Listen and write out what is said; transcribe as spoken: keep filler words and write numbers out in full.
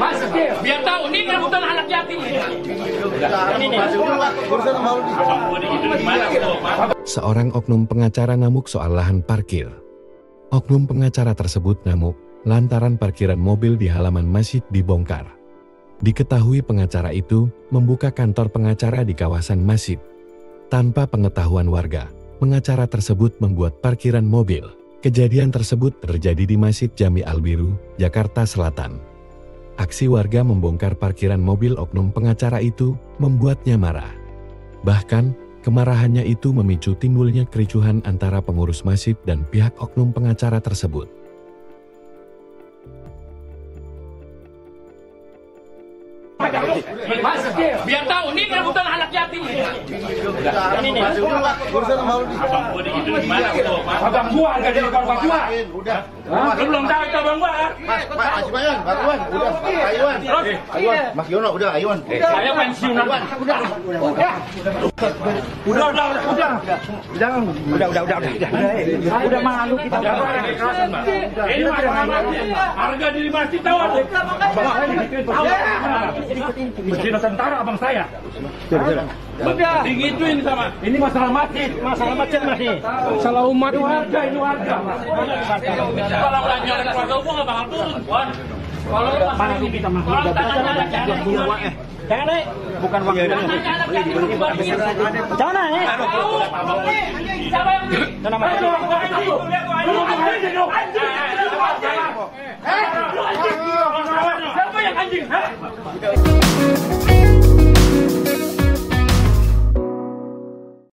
Mas, biar tahu ini rebutan anak yatim. Seorang oknum pengacara ngamuk soal lahan parkir. Oknum pengacara tersebut ngamuk lantaran parkiran mobil di halaman masjid dibongkar. Diketahui pengacara itu membuka kantor pengacara di kawasan masjid. Tanpa pengetahuan warga, pengacara tersebut membuat parkiran mobil. Kejadian tersebut terjadi di Masjid Jami Al Birru, Jakarta Selatan. Aksi warga membongkar parkiran mobil oknum pengacara itu membuatnya marah. Bahkan, kemarahannya itu memicu timbulnya kericuhan antara pengurus masjid dan pihak oknum pengacara tersebut. Mas, biar tahu ini rebutan anak yatim. Ini nih, urusan mau di gimana tuh? Abang gua enggak jadi abang gua. Udah. Lu belum tahu itu abang gua. Mas, Haji Bayan, Baruan, udah. Ayuan. Ayuan, Mas Yono udah Ayuan. Saya pensiunan. Udah. Udah. Udah. Udah, udah, udah. Jangan. Udah, udah, udah. Udah malu kita. Ini harga diri masih tahu. Masjid Nusantara abang saya. Udah. Digituin sama. Ini masalah masjid, masalah masjid masih. Salah umat warga ini warga. Kalau belanja keluarga gua nggak bakal turun. Kalau masalah ini kita mah. Jangan naik. Bukan uang ini. Jangan naik. Jangan naik. Siapa yang anjing?